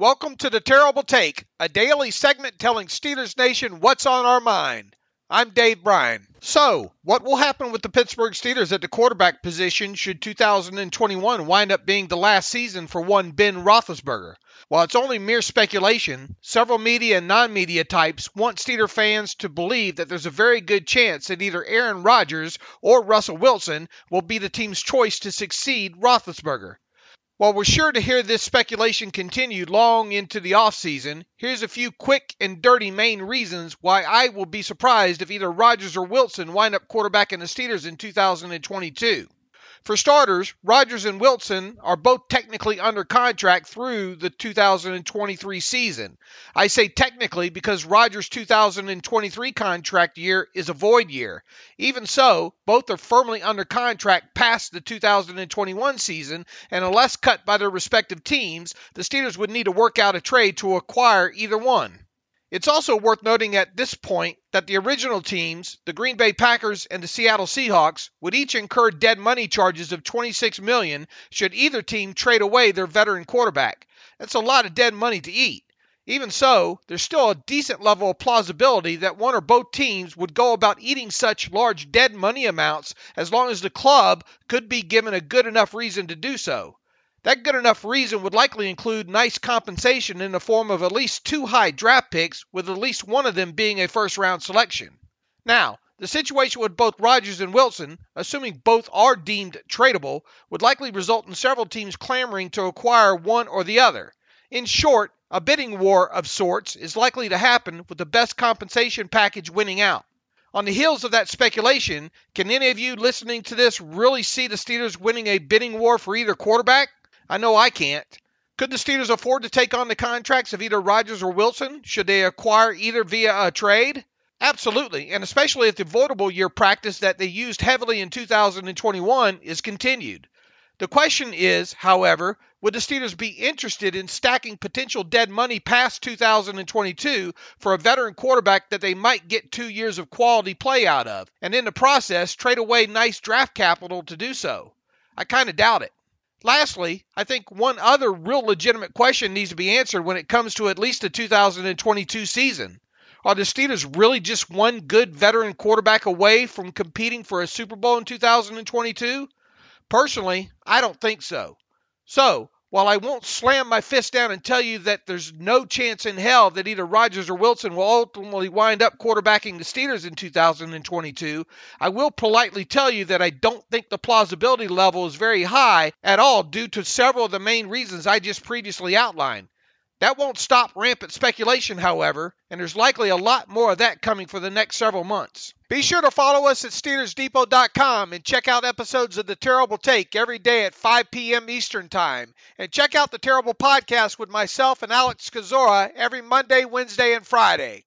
Welcome to The Terrible Take, a daily segment telling Steelers Nation what's on our mind. I'm Dave Bryan. So, what will happen with the Pittsburgh Steelers at the quarterback position should 2021 wind up being the last season for one Ben Roethlisberger? While it's only mere speculation, several media and non-media types want Steeler fans to believe that there's a very good chance that either Aaron Rodgers or Russell Wilson will be the team's choice to succeed Roethlisberger. While we're sure to hear this speculation continue long into the offseason, here's a few quick and dirty main reasons why I will be surprised if either Rodgers or Wilson wind up quarterbacking the Steelers in 2022. For starters, Rodgers and Wilson are both technically under contract through the 2023 season. I say technically because Rodgers' 2023 contract year is a void year. Even so, both are firmly under contract past the 2021 season, and unless cut by their respective teams, the Steelers would need to work out a trade to acquire either one. It's also worth noting at this point that the original teams, the Green Bay Packers and the Seattle Seahawks, would each incur dead money charges of $26 million should either team trade away their veteran quarterback. That's a lot of dead money to eat. Even so, there's still a decent level of plausibility that one or both teams would go about eating such large dead money amounts as long as the club could be given a good enough reason to do so. That good enough reason would likely include nice compensation in the form of at least two high draft picks, with at least one of them being a first-round selection. Now, the situation with both Rodgers and Wilson, assuming both are deemed tradable, would likely result in several teams clamoring to acquire one or the other. In short, a bidding war of sorts is likely to happen, with the best compensation package winning out. On the heels of that speculation, can any of you listening to this really see the Steelers winning a bidding war for either quarterback? I know I can't. Could the Steelers afford to take on the contracts of either Rodgers or Wilson? Should they acquire either via a trade? Absolutely, and especially if the voidable year practice that they used heavily in 2021 is continued. The question is, however, would the Steelers be interested in stacking potential dead money past 2022 for a veteran quarterback that they might get 2 years of quality play out of, and in the process trade away nice draft capital to do so? I kind of doubt it. Lastly, I think one other real legitimate question needs to be answered when it comes to at least the 2022 season. Are the Steelers really just one good veteran quarterback away from competing for a Super Bowl in 2022? Personally, I don't think so. So, while I won't slam my fist down and tell you that there's no chance in hell that either Rodgers or Wilson will ultimately wind up quarterbacking the Steelers in 2022, I will politely tell you that I don't think the plausibility level is very high at all due to several of the main reasons I just previously outlined. That won't stop rampant speculation, however, and there's likely a lot more of that coming for the next several months. Be sure to follow us at SteelersDepot.com and check out episodes of The Terrible Take every day at 5 p.m. Eastern Time. And check out The Terrible Podcast with myself and Alex Kazora every Monday, Wednesday, and Friday.